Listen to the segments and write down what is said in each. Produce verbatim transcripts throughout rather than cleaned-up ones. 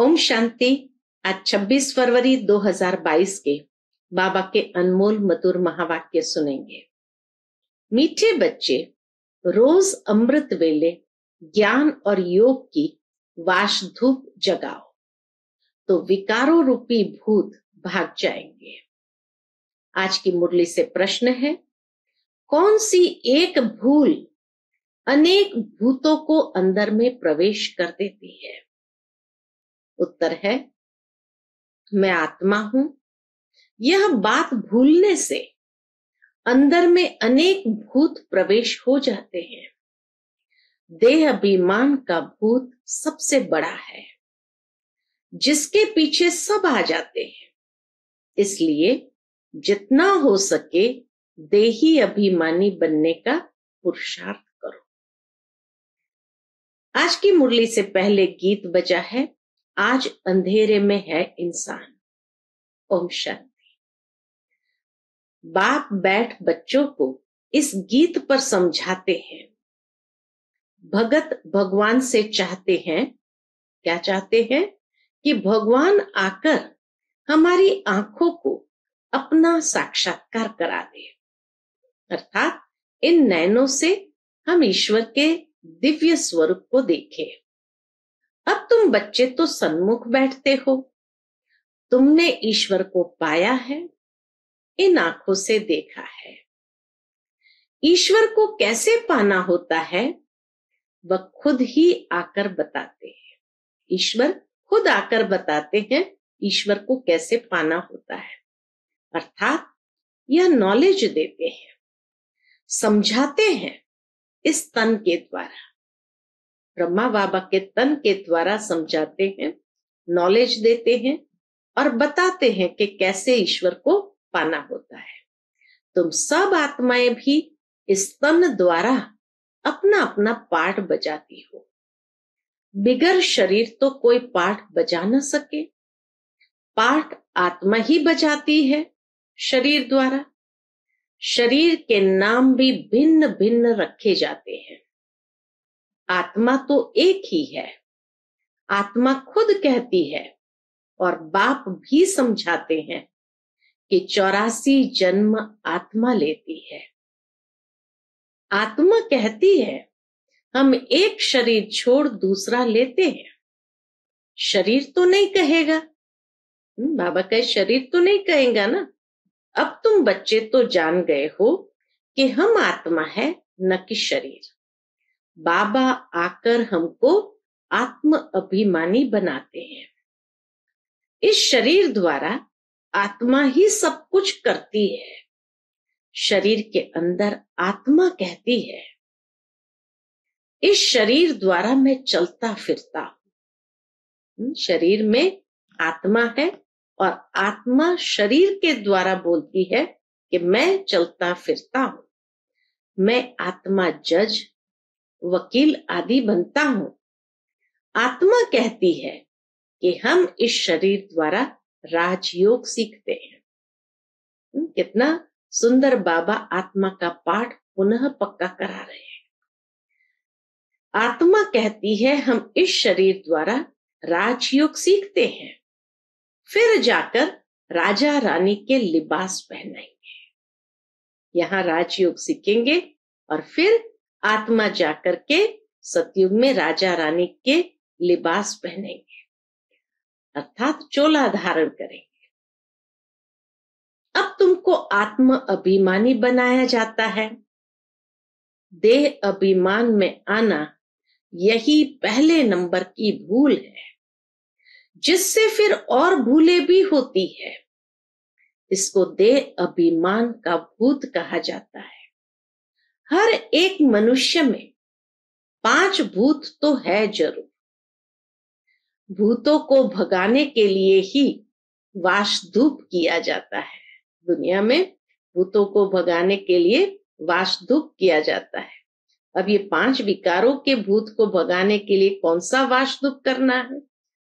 ओम शांति। आज छब्बीस फरवरी दो हज़ार बाईस के बाबा के अनमोल मधुर महावाक्य सुनेंगे। मीठे बच्चे, रोज अमृत वेले ज्ञान और योग की वाश धूप जगाओ तो विकारों रूपी भूत भाग जाएंगे। आज की मुरली से प्रश्न है, कौन सी एक भूल अनेक भूतों को अंदर में प्रवेश कर देती है? उत्तर है, मैं आत्मा हूं यह बात भूलने से अंदर में अनेक भूत प्रवेश हो जाते हैं। देह अभिमान का भूत सबसे बड़ा है, जिसके पीछे सब आ जाते हैं। इसलिए जितना हो सके देही अभिमानी बनने का पुरुषार्थ करो। आज की मुरली से पहले गीत बजा है, आज अंधेरे में है इंसान। ओम शांति। बाप बैठ बच्चों को इस गीत पर समझाते हैं। भगत भगवान से चाहते हैं, क्या चाहते हैं कि भगवान आकर हमारी आंखों को अपना साक्षात्कार करा दे, अर्थात इन नैनों से हम ईश्वर के दिव्य स्वरूप को देखें। अब तुम बच्चे तो सन्मुख बैठते हो, तुमने ईश्वर को पाया है, इन आंखों से देखा है। ईश्वर को कैसे पाना होता है वह खुद ही आकर बताते हैं। ईश्वर खुद आकर बताते हैं ईश्वर को कैसे पाना होता है, अर्थात यह नॉलेज देते हैं, समझाते हैं। इस तन के द्वारा, ब्रह्मा बाबा के तन के द्वारा समझाते हैं, नॉलेज देते हैं और बताते हैं कि कैसे ईश्वर को पाना होता है। तुम सब आत्माएं भी इस तन द्वारा अपना अपना पार्ट बजाती हो। बिगर शरीर तो कोई पार्ट बजा न सके, पार्ट आत्मा ही बजाती है शरीर द्वारा। शरीर के नाम भी भिन्न भिन्न रखे जाते हैं, आत्मा तो एक ही है। आत्मा खुद कहती है और बाप भी समझाते हैं कि चौरासी जन्म आत्मा लेती है। आत्मा कहती है हम एक शरीर छोड़ दूसरा लेते हैं। शरीर तो नहीं कहेगा, बाबा का शरीर तो नहीं कहेगा ना। अब तुम बच्चे तो जान गए हो कि हम आत्मा है न कि शरीर। बाबा आकर हमको आत्म अभिमानी बनाते हैं। इस शरीर द्वारा आत्मा ही सब कुछ करती है। शरीर के अंदर आत्मा कहती है, इस शरीर द्वारा मैं चलता फिरता हूं। शरीर में आत्मा है और आत्मा शरीर के द्वारा बोलती है कि मैं चलता फिरता हूं। मैं आत्मा जज, वकील आदि बनता हूं। आत्मा कहती है कि हम इस शरीर द्वारा राजयोग सीखते हैं। कितना सुंदर बाबा आत्मा का पाठ पुनः पक्का करा रहे हैं। आत्मा कहती है हम इस शरीर द्वारा राजयोग सीखते हैं, फिर जाकर राजा रानी के लिबास पहनेंगे। यहाँ राजयोग सीखेंगे और फिर आत्मा जाकर के सतयुग में राजा रानी के लिबास पहनेंगे, अर्थात चोला धारण करेंगे। अब तुमको आत्म अभिमानी बनाया जाता है। देह अभिमान में आना यही पहले नंबर की भूल है, जिससे फिर और भूलें भी होती है। इसको देह अभिमान का भूत कहा जाता है। हर एक मनुष्य में पांच भूत तो है जरूर। भूतों को भगाने के लिए ही वाश धूप किया जाता है। दुनिया में भूतों को भगाने के लिए वाश धूप किया जाता है। अब ये पांच विकारों के भूत को भगाने के लिए कौन सा वाश धूप करना है?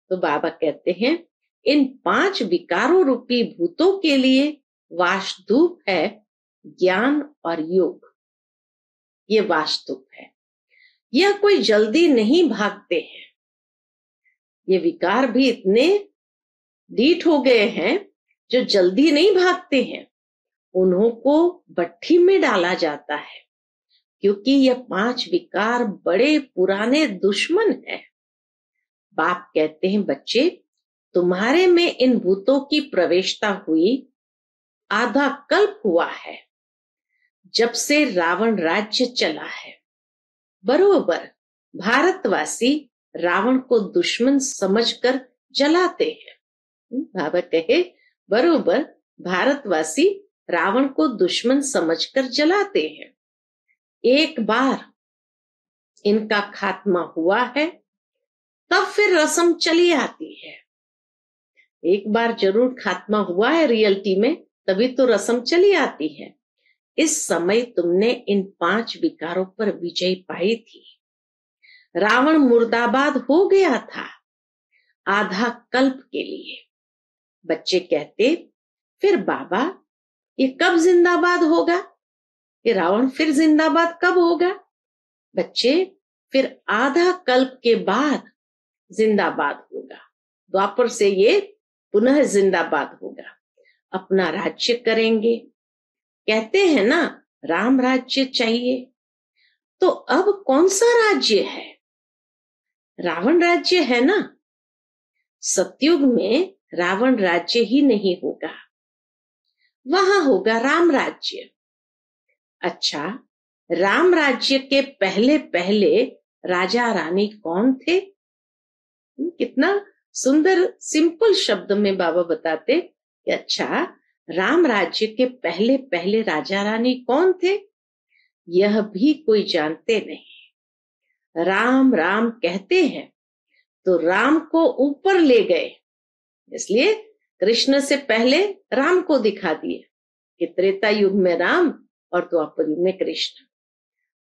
तो बाबा कहते हैं इन पांच विकारों रूपी भूतों के लिए वाश धूप है ज्ञान और योग। ये वास्तुप है, यह कोई जल्दी नहीं भागते हैं। ये विकार भी इतने डीठ हो गए हैं जो जल्दी नहीं भागते हैं, उन्हों को भट्ठी में डाला जाता है, क्योंकि ये पांच विकार बड़े पुराने दुश्मन हैं। बाप कहते हैं, बच्चे तुम्हारे में इन भूतों की प्रवेशता हुई आधा कल्प हुआ है, जब से रावण राज्य चला है। बरोबर भारतवासी रावण को दुश्मन समझकर जलाते हैं। बाबा कहे, बरोबर भारतवासी रावण को दुश्मन समझकर जलाते हैं। एक बार इनका खात्मा हुआ है तब फिर रस्म चली आती है। एक बार जरूर खात्मा हुआ है रियलिटी में, तभी तो रस्म चली आती है। इस समय तुमने इन पांच विकारों पर विजय पाई थी। रावण मुर्दाबाद हो गया था आधा कल्प के लिए। बच्चे कहते, फिर बाबा ये कब जिंदाबाद होगा? ये रावण फिर जिंदाबाद कब होगा? बच्चे, फिर आधा कल्प के बाद जिंदाबाद होगा। द्वापर से ये पुनः जिंदाबाद होगा, अपना राज्य करेंगे। कहते हैं ना, राम राज्य चाहिए, तो अब कौन सा राज्य है? रावण राज्य है ना। सतयुग में रावण राज्य ही नहीं होगा, वहां होगा राम राज्य। अच्छा, राम राज्य के पहले पहले राजा रानी कौन थे? कितना सुंदर सिंपल शब्द में बाबा बताते कि अच्छा, राम राज्य के पहले पहले राजा रानी कौन थे, यह भी कोई जानते नहीं। राम राम कहते हैं तो राम को ऊपर ले गए, इसलिए कृष्ण से पहले राम को दिखा दिए कि त्रेता युग में राम और द्वापर युग में कृष्ण।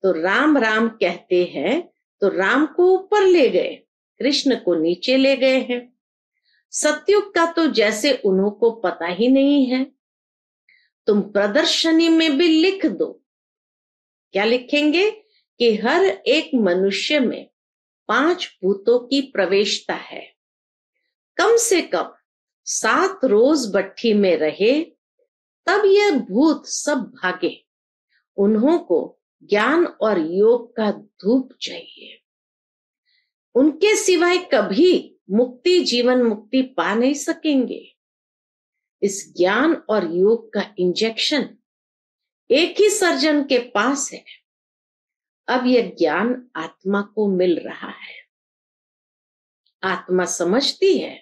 तो राम राम कहते हैं तो राम को ऊपर ले गए, कृष्ण को नीचे ले गए हैं। सतयुग का तो जैसे उन्हों को पता ही नहीं है। तुम प्रदर्शनी में भी लिख दो, क्या लिखेंगे कि हर एक मनुष्य में पांच भूतों की प्रवेशता है। कम से कम सात रोज भट्ठी में रहे तब यह भूत सब भागे। उन्हों को ज्ञान और योग का धूप चाहिए। उनके सिवाय कभी मुक्ति, जीवन मुक्ति पा नहीं सकेंगे। इस ज्ञान और योग का इंजेक्शन एक ही सर्जन के पास है। अब यह ज्ञान आत्मा को मिल रहा है। आत्मा समझती है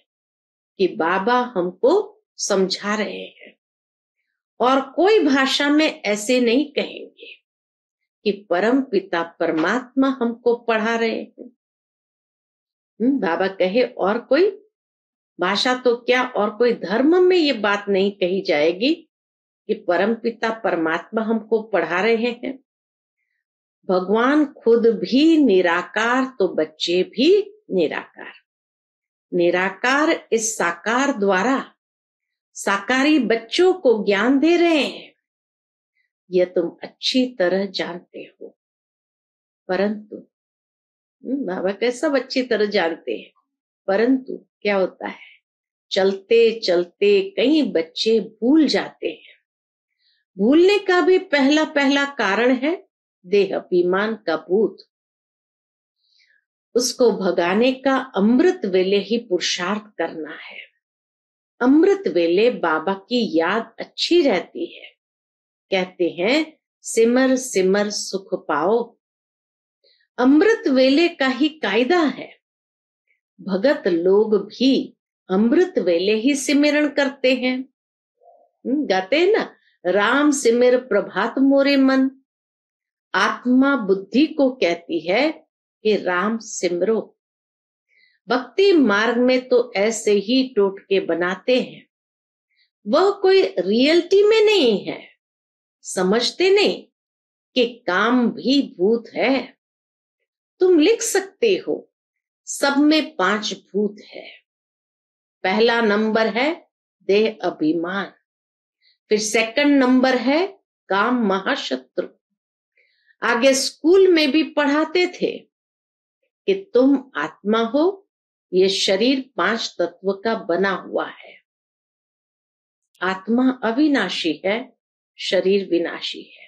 कि बाबा हमको समझा रहे हैं, और कोई भाषा में ऐसे नहीं कहेंगे कि परम पिता परमात्मा हमको पढ़ा रहे हैं। बाबा कहे, और कोई भाषा तो क्या, और कोई धर्म में ये बात नहीं कही जाएगी कि परम पिता परमात्मा हमको पढ़ा रहे हैं। भगवान खुद भी निराकार, तो बच्चे भी निराकार। निराकार इस साकार द्वारा साकारी बच्चों को ज्ञान दे रहे हैं, यह तुम अच्छी तरह जानते हो। परंतु बाबा कैसा अच्छी तरह जानते हैं, परंतु क्या होता है, चलते चलते कई बच्चे भूल जाते हैं। भूलने का भी पहला पहला कारण है देह अभिमान का भूत। उसको भगाने का अमृत वेले ही पुरुषार्थ करना है। अमृत वेले बाबा की याद अच्छी रहती है। कहते हैं, सिमर सिमर सुख पाओ। अमृत वेले का ही कायदा है। भगत लोग भी अमृत वेले ही सिमरन करते हैं। गाते हैं ना, राम सिमर प्रभात मोरे मन। आत्मा बुद्धि को कहती है कि राम सिमरो। भक्ति मार्ग में तो ऐसे ही टोटके बनाते हैं। वह कोई रियलिटी में नहीं है, समझते नहीं कि काम भी भूत है। तुम लिख सकते हो, सब में पांच भूत है। पहला नंबर है देह अभिमान, फिर सेकंड नंबर है काम महाशत्रु। आगे स्कूल में भी पढ़ाते थे कि तुम आत्मा हो ये शरीर पांच तत्व का बना हुआ है, आत्मा अविनाशी है, शरीर विनाशी है।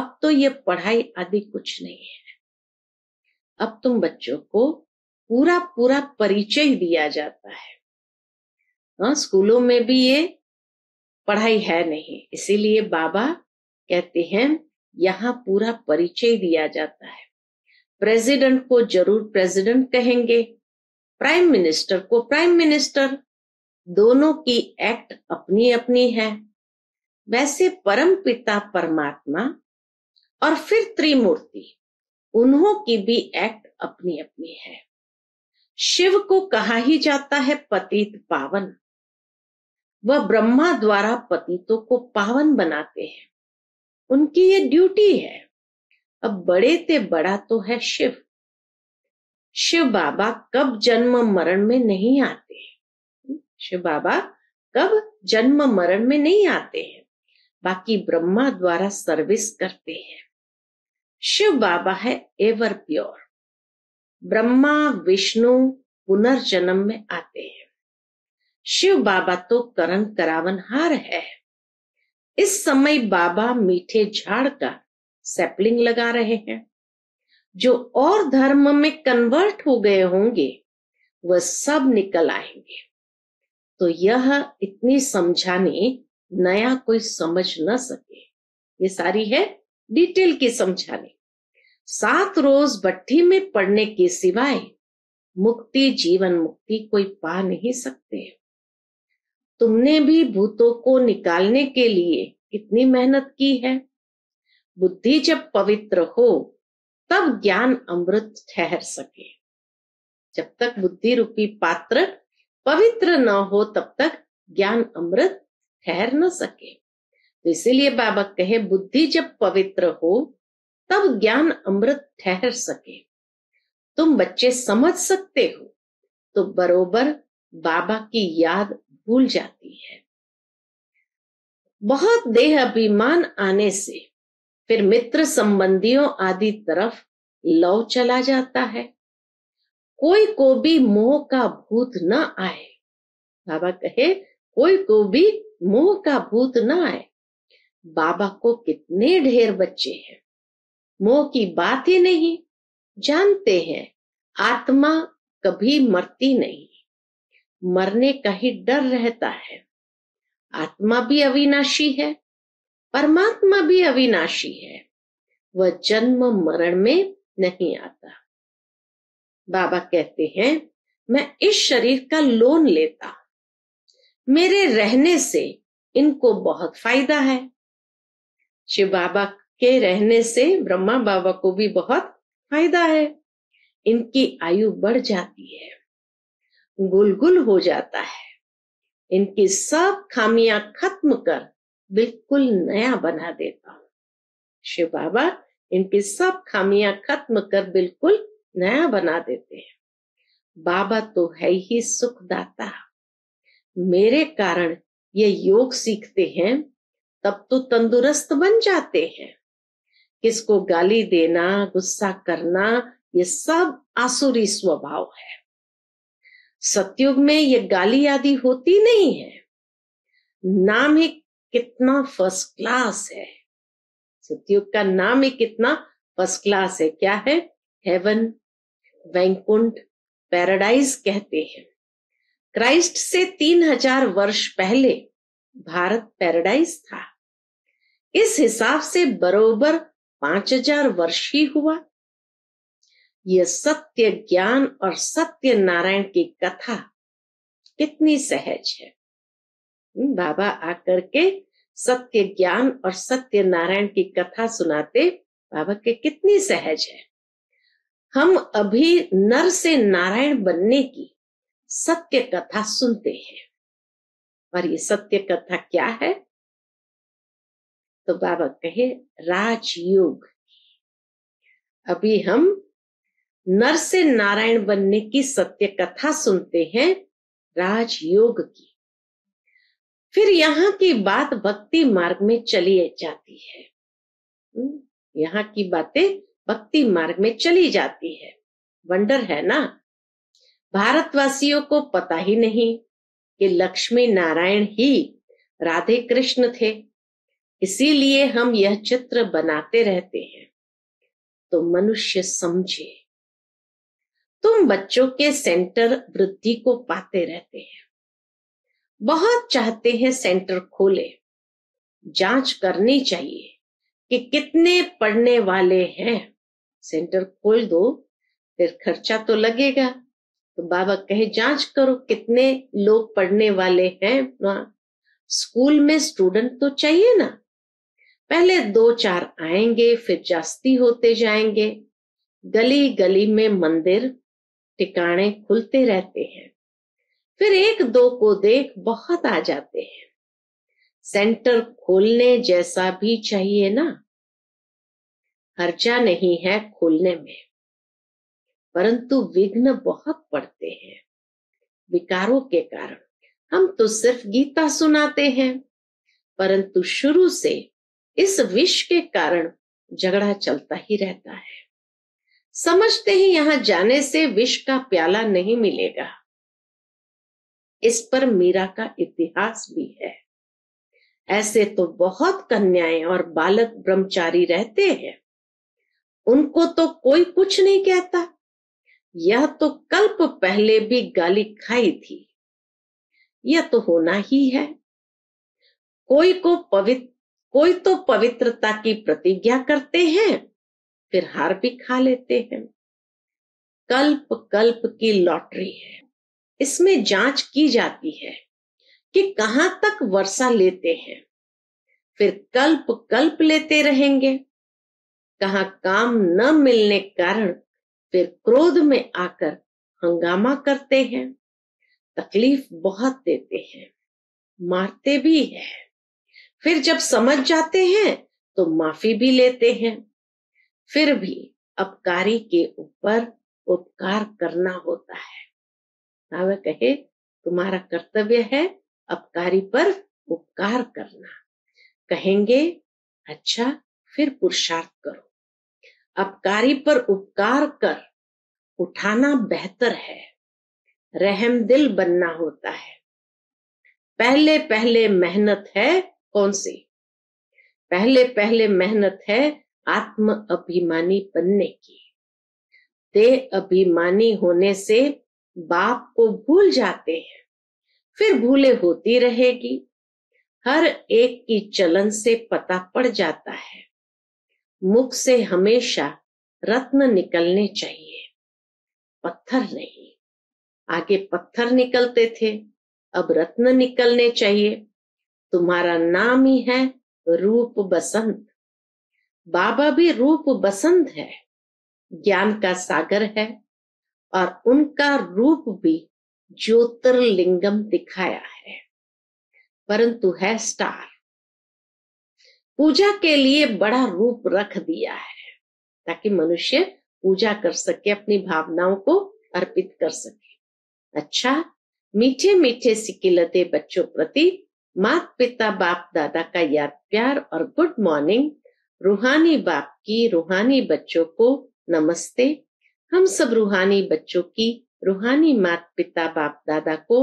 अब तो ये पढ़ाई आदि कुछ नहीं है, अब तुम बच्चों को पूरा पूरा परिचय दिया जाता है। हाँ, स्कूलों में भी ये पढ़ाई है नहीं, इसीलिए बाबा कहते हैं यहाँ पूरा परिचय दिया जाता है। प्रेसिडेंट को जरूर प्रेसिडेंट कहेंगे, प्राइम मिनिस्टर को प्राइम मिनिस्टर, दोनों की एक्ट अपनी अपनी है। वैसे परम पिता परमात्मा और फिर त्रिमूर्ति, उन्हों की भी एक्ट अपनी अपनी है। शिव को कहा ही जाता है पतित पावन, वह ब्रह्मा द्वारा पतितों को पावन बनाते हैं, उनकी ये ड्यूटी है। अब बड़े ते बड़ा तो है शिव। शिव बाबा कब जन्म मरण में नहीं आते हैं, शिव बाबा कब जन्म मरण में नहीं आते हैं, बाकी ब्रह्मा द्वारा सर्विस करते हैं। शिव बाबा है एवर प्योर, ब्रह्मा विष्णु पुनर्जन्म में आते हैं। शिव बाबा तो करण करावनहार है। इस समय बाबा मीठे झाड़ का सैपलिंग लगा रहे हैं। जो और धर्म में कन्वर्ट हो गए होंगे वह सब निकल आएंगे। तो यह इतनी समझाने नया कोई समझ न सके, ये सारी है डिटेल की समझाने। सात रोज भट्टी में पढ़ने के सिवाय मुक्ति, जीवन मुक्ति कोई पा नहीं सकते। तुमने भी भूतों को निकालने के लिए कितनी मेहनत की है। बुद्धि जब पवित्र हो तब ज्ञान अमृत ठहर सके। जब तक बुद्धि रूपी पात्र पवित्र न हो तब तक ज्ञान अमृत ठहर न सके। तो इसीलिए बाबा कहे बुद्धि जब पवित्र हो तब ज्ञान अमृत ठहर सके। तुम बच्चे समझ सकते हो तो बरोबर बाबा की याद भूल जाती है। बहुत देह अभिमान आने से फिर मित्र संबंधियों आदि तरफ लौ चला जाता है। कोई को भी मोह का भूत न आए, बाबा कहे कोई को भी मोह का भूत न आए। बाबा को कितने ढेर बच्चे हैं, मोह की बात ही नहीं जानते हैं। आत्मा कभी मरती नहीं, मरने का ही डर रहता है। आत्मा भी अविनाशी है, परमात्मा भी अविनाशी है, वह जन्म मरण में नहीं आता। बाबा कहते हैं मैं इस शरीर का लोन लेता, मेरे रहने से इनको बहुत फायदा है। शिव बाबा के रहने से ब्रह्मा बाबा को भी बहुत फायदा है, इनकी आयु बढ़ जाती है, गुलगुल हो जाता है। इनकी सब खामियां खत्म कर बिल्कुल नया बना देता हूं। शिव बाबा इनकी सब खामियां खत्म कर बिल्कुल नया बना देते हैं। बाबा तो है ही सुखदाता। मेरे कारण ये योग सीखते हैं तब तो तंदुरुस्त बन जाते हैं। किसको गाली देना, गुस्सा करना, ये सब आसुरी स्वभाव है। सतयुग में ये गाली आदि होती नहीं है। नाम ही कितना फर्स्ट क्लास है, सतयुग का नाम ही कितना फर्स्ट क्लास है। क्या है? हेवन, वैकुंठ, पैराडाइज कहते हैं। क्राइस्ट से तीन हजार वर्ष पहले भारत पैराडाइज था। इस हिसाब से बरोबर पांच हजार वर्ष ही हुआ। यह सत्य ज्ञान और सत्य नारायण की कथा कितनी सहज है। बाबा आकर के सत्य ज्ञान और सत्य नारायण की कथा सुनाते, बाबा के कितनी सहज है। हम अभी नर से नारायण बनने की सत्य कथा सुनते हैं, और ये सत्य कथा क्या है? तो बाबा कहे राजयोग। अभी हम नर से नारायण बनने की सत्य कथा सुनते हैं, राजयोग की। फिर यहाँ की बात भक्ति मार्ग में चली जाती है, यहाँ की बातें भक्ति मार्ग में चली जाती है। वंडर है ना। भारतवासियों को पता ही नहीं कि लक्ष्मी नारायण ही राधे कृष्ण थे, इसीलिए हम यह चित्र बनाते रहते हैं। तो मनुष्य समझे, तुम बच्चों के सेंटर वृद्धि को पाते रहते हैं। बहुत चाहते हैं सेंटर खोले, जांच करनी चाहिए कि कितने पढ़ने वाले हैं। सेंटर खोल दो, फिर खर्चा तो लगेगा, तो बाबा कहे जांच करो कितने लोग पढ़ने वाले हैं। वहां स्कूल में स्टूडेंट तो चाहिए ना, पहले दो चार आएंगे, फिर जास्ती होते जाएंगे। गली गली में मंदिर ठिकाने खुलते रहते हैं, फिर एक दो को देख बहुत आ जाते हैं। सेंटर खोलने जैसा भी चाहिए ना, खर्चा नहीं है खोलने में, परंतु विघ्न बहुत पड़ते हैं विकारों के कारण। हम तो सिर्फ गीता सुनाते हैं, परंतु शुरू से इस विष के कारण झगड़ा चलता ही रहता है। समझते ही यहाँ जाने से विष का प्याला नहीं मिलेगा। इस पर मीरा का इतिहास भी है। ऐसे तो बहुत कन्याएं और बालक ब्रह्मचारी रहते हैं, उनको तो कोई कुछ नहीं कहता। यह तो कल्प पहले भी गाली खाई थी, यह तो होना ही है। कोई को पवित्र कोई तो पवित्रता की प्रतिज्ञा करते हैं, फिर हार भी खा लेते हैं। कल्प कल्प की लॉटरी है, इसमें जांच की जाती है कि कहां तक वर्षा लेते हैं। फिर कल्प कल्प लेते रहेंगे, कहां काम न मिलने कारण फिर क्रोध में आकर हंगामा करते हैं, तकलीफ बहुत देते हैं, मारते भी हैं। फिर जब समझ जाते हैं तो माफी भी लेते हैं। फिर भी अपकारी के ऊपर उपकार करना होता है। बाबा कहे तुम्हारा कर्तव्य है अपकारी पर उपकार करना। कहेंगे अच्छा फिर पुरुषार्थ करो, अपकारी पर उपकार कर उठाना बेहतर है। रहमदिल बनना होता है। पहले पहले मेहनत है, कौन सी पहले पहले मेहनत है? आत्म अभिमानी बनने की। ते अभिमानी होने से बाप को भूल जाते हैं, फिर भूले होती रहेगी। हर एक की चलन से पता पड़ जाता है। मुख से हमेशा रत्न निकलने चाहिए, पत्थर नहीं। आगे पत्थर निकलते थे, अब रत्न निकलने चाहिए। तुम्हारा नाम ही है रूप बसंत। बाबा भी रूप बसंत है, ज्ञान का सागर है, और उनका रूप भी ज्योतिर्लिंगम दिखाया है, परंतु है स्टार। पूजा के लिए बड़ा रूप रख दिया है ताकि मनुष्य पूजा कर सके, अपनी भावनाओं को अर्पित कर सके। अच्छा, मीठे मीठे सिकिलते बच्चों प्रति मात पिता बाप दादा का याद प्यार और गुड मॉर्निंग। रूहानी बाप की रूहानी बच्चों को नमस्ते। हम सब रूहानी बच्चों की रूहानी मात पिता बाप दादा को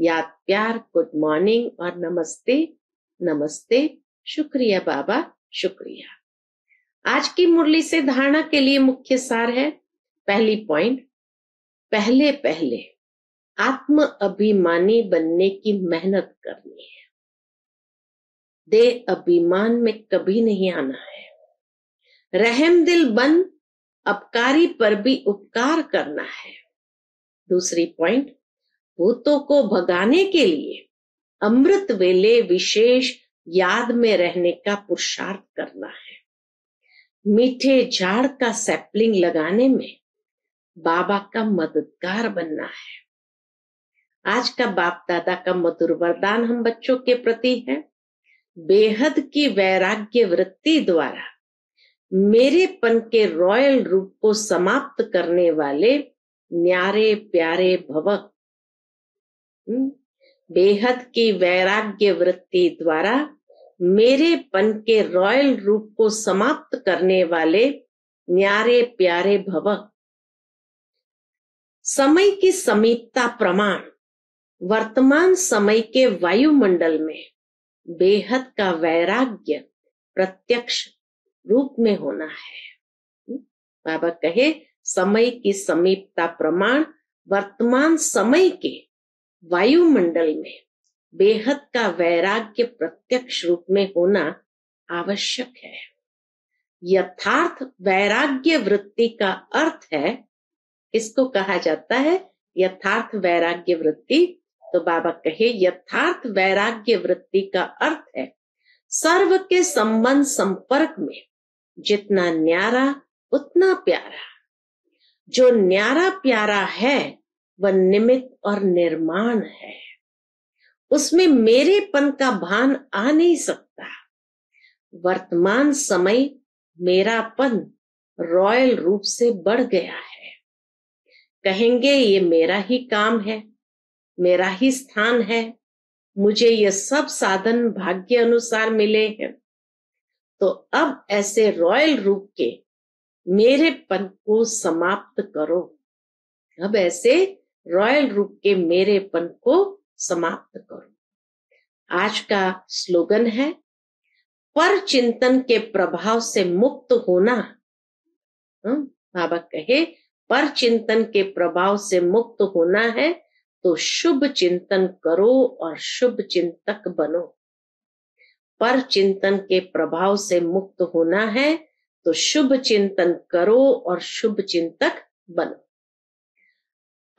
याद प्यार, गुड मॉर्निंग और नमस्ते। नमस्ते, शुक्रिया बाबा, शुक्रिया। आज की मुरली से धारणा के लिए मुख्य सार है। पहली पॉइंट, पहले पहले आत्म अभिमानी बनने की मेहनत करनी है। दे अभिमान में कभी नहीं आना है। रहमदिल बन, अपकारी पर भी उपकार करना है। दूसरी पॉइंट, भूतों को भगाने के लिए अमृत वेले विशेष याद में रहने का पुरुषार्थ करना है। मीठे झाड़ का सैपलिंग लगाने में बाबा का मददगार बनना है। आज का बाप दादा का मधुर वरदान हम बच्चों के प्रति है, बेहद की वैराग्य वृत्ति द्वारा मेरेपन के रॉयल रूप को समाप्त करने वाले न्यारे प्यारे भव। बेहद की वैराग्य वृत्ति द्वारा मेरेपन के रॉयल रूप को समाप्त करने वाले न्यारे प्यारे भव। समय की समीपता प्रमाण वर्तमान समय के वायुमंडल में बेहद का वैराग्य प्रत्यक्ष रूप में होना है। बाबा कहे समय की समीपता प्रमाण वर्तमान समय के वायुमंडल में बेहद का वैराग्य प्रत्यक्ष रूप में होना आवश्यक है। यथार्थ वैराग्य वृत्ति का अर्थ है, इसको कहा जाता है यथार्थ वैराग्य वृत्ति। तो बाबा कहे यथार्थ वैराग्य वृत्ति का अर्थ है सर्व के संबंध संपर्क में जितना न्यारा उतना प्यारा। जो न्यारा प्यारा है वह निमित्त और निर्माण है, उसमें मेरेपन का भान आ नहीं सकता। वर्तमान समय मेरापन रॉयल रूप से बढ़ गया है। कहेंगे ये मेरा ही काम है, मेरा ही स्थान है, मुझे ये सब साधन भाग्य अनुसार मिले हैं। तो अब ऐसे रॉयल रूप के मेरेपन को समाप्त करो। अब ऐसे रॉयल रूप के मेरेपन को समाप्त करो। आज का स्लोगन है पर चिंतन के प्रभाव से मुक्त होना। बाबा कहे पर चिंतन के प्रभाव से मुक्त होना है तो शुभ चिंतन करो और शुभ चिंतक बनो। पर चिंतन के प्रभाव से मुक्त होना है तो शुभ चिंतन करो और शुभ चिंतक बनो।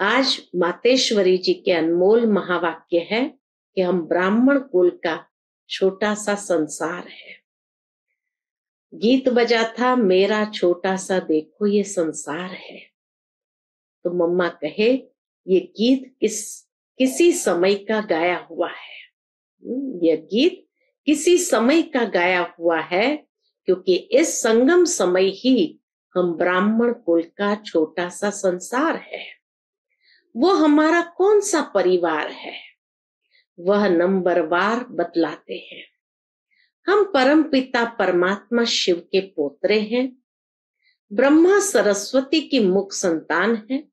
आज मातेश्वरी जी के अनमोल महावाक्य है कि हम ब्राह्मण कुल का छोटा सा संसार है। गीत बजा था मेरा छोटा सा देखो ये संसार है। तो मम्मा कहे ये गीत किस किसी समय का गाया हुआ है, यह गीत किसी समय का गाया हुआ है, क्योंकि इस संगम समय ही हम ब्राह्मण कुल का छोटा सा संसार है। वो हमारा कौन सा परिवार है वह नंबरवार बतलाते हैं। हम परमपिता परमात्मा शिव के पोतरे हैं, ब्रह्मा सरस्वती की मुख संतान है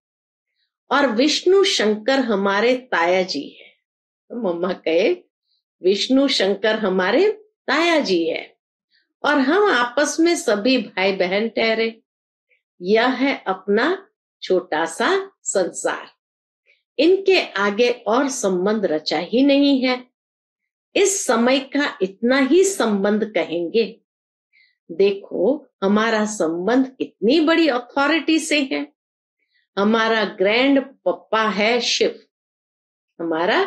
और विष्णु शंकर हमारे ताया जी है। तो मम्मा कहे विष्णु शंकर हमारे ताया जी है और हम आपस में सभी भाई बहन ठहरे। यह है अपना छोटा सा संसार, इनके आगे और संबंध रचा ही नहीं है। इस समय का इतना ही संबंध कहेंगे। देखो हमारा संबंध कितनी बड़ी अथॉरिटी से है। हमारा ग्रैंड पप्पा है शिव, हमारा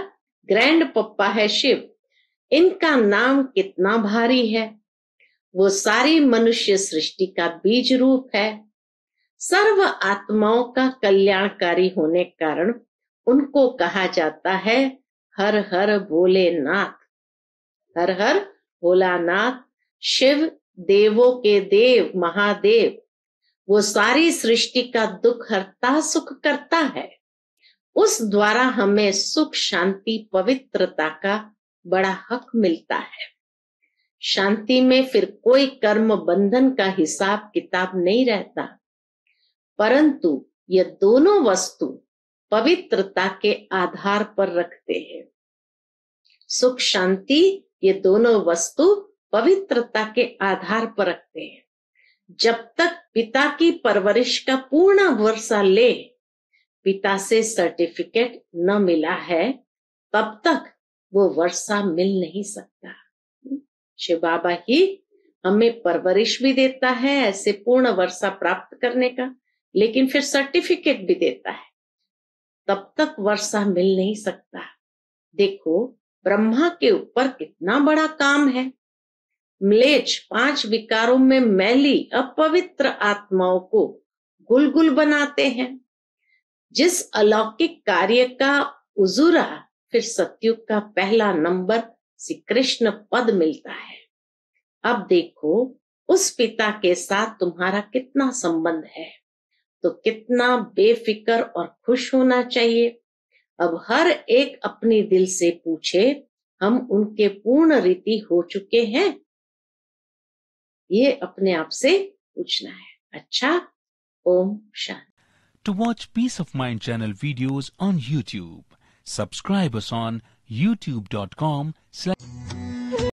ग्रैंड पप्पा है शिव। इनका नाम कितना भारी है। वो सारी मनुष्य सृष्टि का बीज रूप है। सर्व आत्माओं का कल्याणकारी होने के कारण उनको कहा जाता है हर हर भोलेनाथ। हर हर भोलानाथ शिव देवों के देव महादेव, वो सारी सृष्टि का दुख हरता सुख करता है। उस द्वारा हमें सुख शांति पवित्रता का बड़ा हक मिलता है। शांति में फिर कोई कर्म बंधन का हिसाब किताब नहीं रहता। परंतु ये दोनों वस्तु पवित्रता के आधार पर रखते हैं। सुख शांति ये दोनों वस्तु पवित्रता के आधार पर रखते हैं। जब तक पिता की परवरिश का पूर्ण वर्षा ले पिता से सर्टिफिकेट न मिला है तब तक वो वर्षा मिल नहीं सकता। शिव बाबा ही हमें परवरिश भी देता है ऐसे पूर्ण वर्षा प्राप्त करने का, लेकिन फिर सर्टिफिकेट भी देता है, तब तक वर्षा मिल नहीं सकता। देखो ब्रह्मा के ऊपर कितना बड़ा काम है। म्लेच्छ पांच विकारों में मैली अपवित्र आत्माओं को गुलगुल बनाते हैं। जिस अलौकिक कार्य का उजुरा फिर सतयुग का पहला नंबर श्री कृष्ण पद मिलता है। अब देखो उस पिता के साथ तुम्हारा कितना संबंध है, तो कितना बेफिक्र और खुश होना चाहिए। अब हर एक अपने दिल से पूछे हम उनके पूर्ण रीति हो चुके हैं, ये अपने आप से पूछना है। अच्छा, Om Shanti. to watch Peace of Mind channel videos on YouTube. Subscribe us on youtube dot com slash